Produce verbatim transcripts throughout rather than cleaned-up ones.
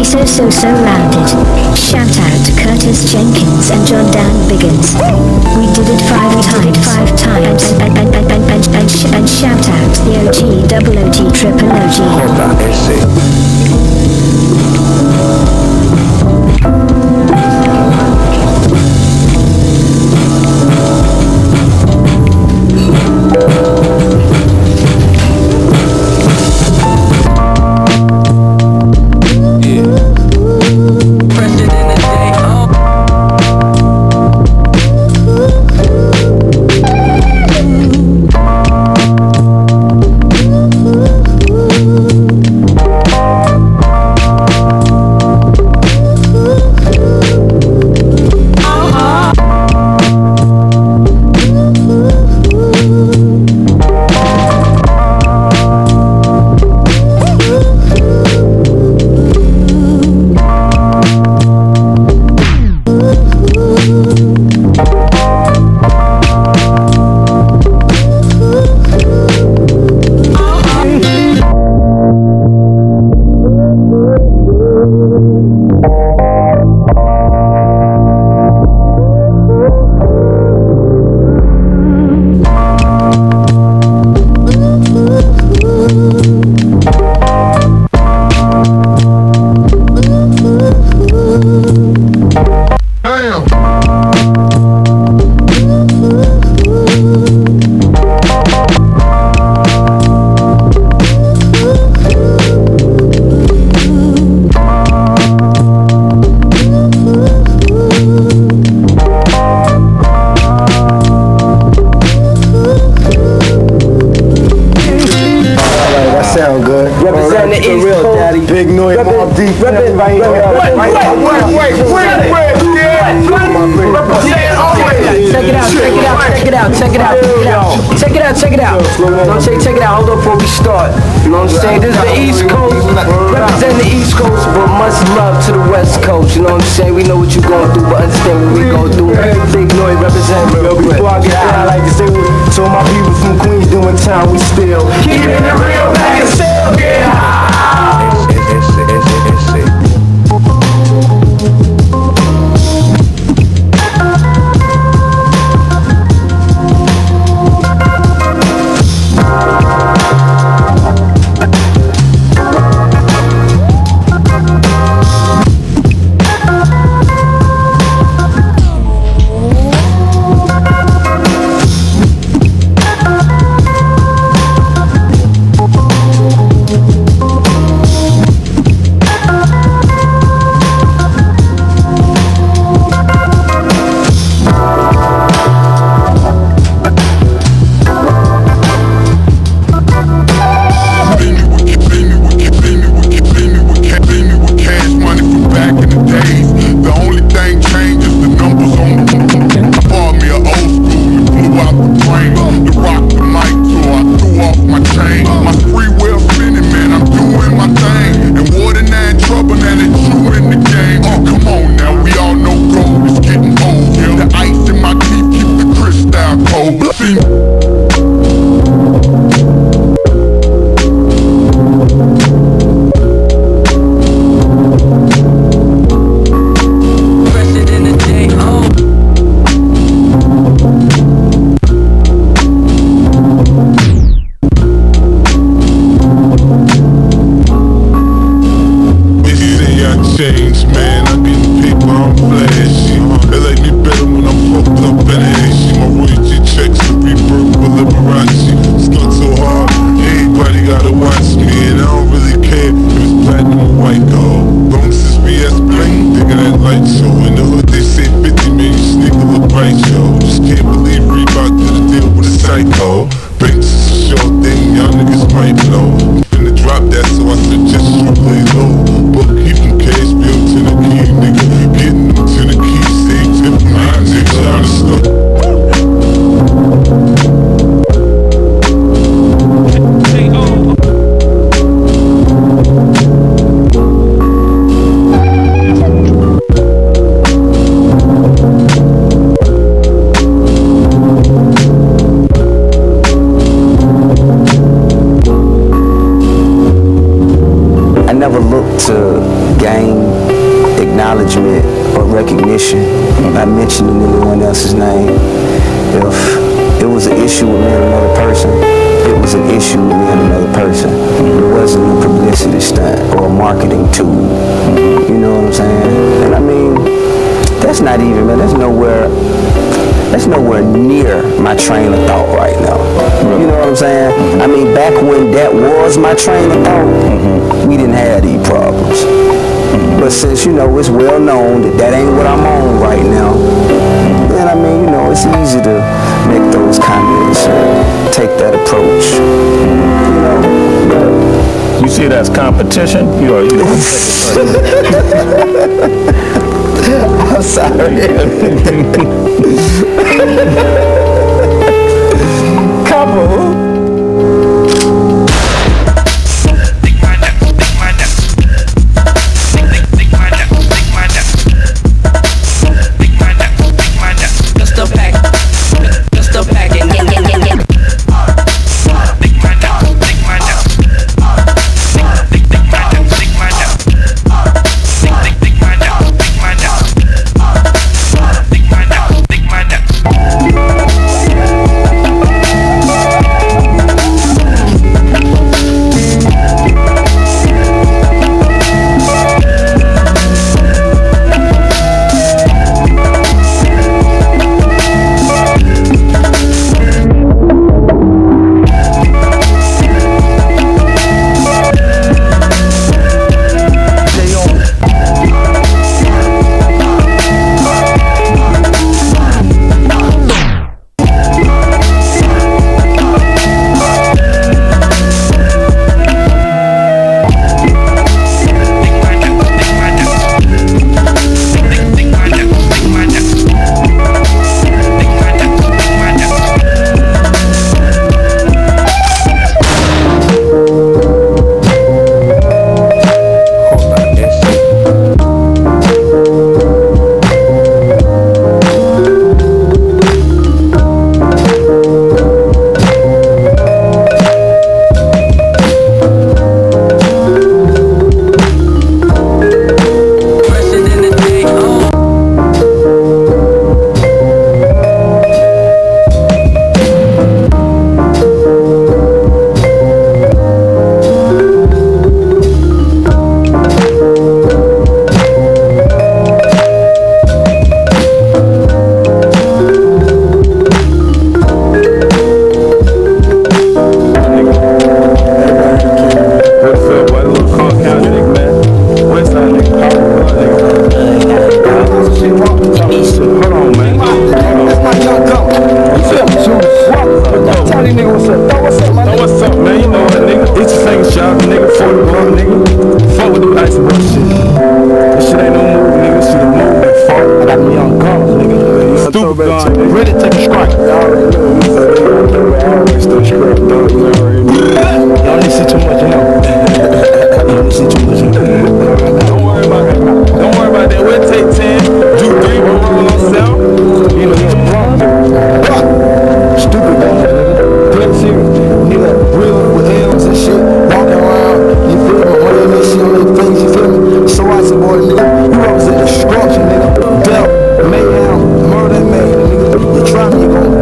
We so so so rounded. Shout out to Curtis Jenkins and John Dan Biggins. We did it five times, five times. And, and, and, and, and, and, sh and shout out the O G, double O G, triple O G. Hold on, I see. Drop that, so I suggest you play low, but keep them case built. gain acknowledgement or recognition by mentioning anyone else's name. If it was an issue with me and another person, it was an issue with me and another person. It wasn't a publicity stunt or a marketing tool. You know what I'm saying? And I mean, that's not even, man, that's nowhere, that's nowhere near my train of thought right now. You know what I'm saying? I mean, back when that was my train of thought, we didn't have these problems. But since, you know, it's well known that that ain't what I'm on right now, and I mean, you know, it's easy to make those comments and take that approach, you know. You see it as competition? You are, you know, I'm sorry. Couple. Destruction, nigga, dealt, mayhem, murder, made, nigga, you try me, you gon'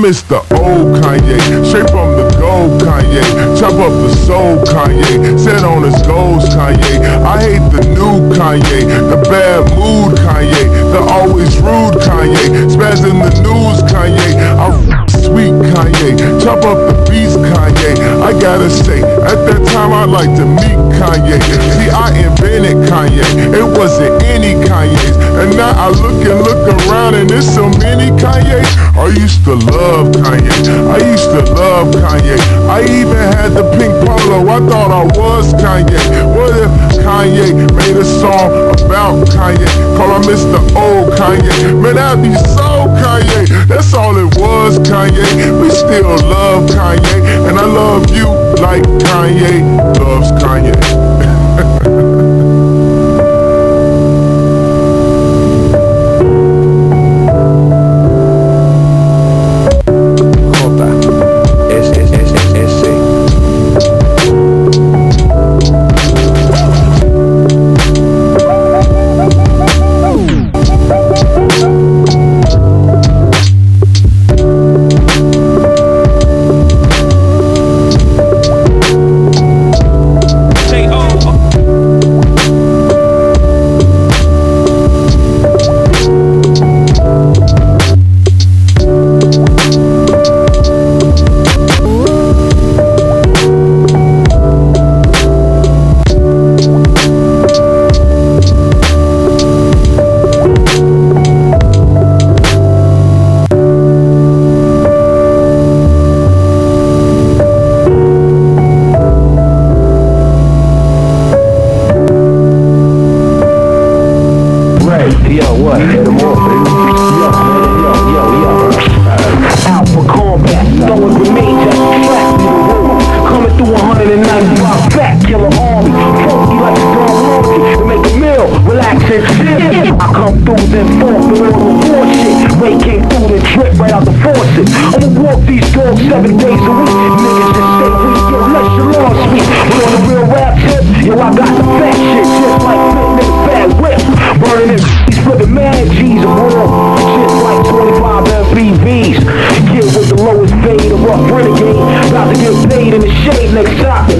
It's the old Kanye, straight from the gold Kanye, chop up the soul Kanye, set on his goals Kanye. I hate the new Kanye, the bad mood Kanye, the always rude Kanye, spazzing the news Kanye. I'm sweet Kanye, chop up the beats Kanye. I gotta say, at that time I like to meet Kanye. See, I invented Kanye. Kanye, it wasn't any Kanye's. And now I look and look around and there's so many Kanye's. I used to love Kanye, I used to love Kanye. I even had the pink polo, I thought I was Kanye. What if Kanye made a song about Kanye? Call him Mister Old Kanye, man, that'd be so Kanye. That's all it was, Kanye. We still love Kanye, and I love you like Kanye loves Kanye. Next topic.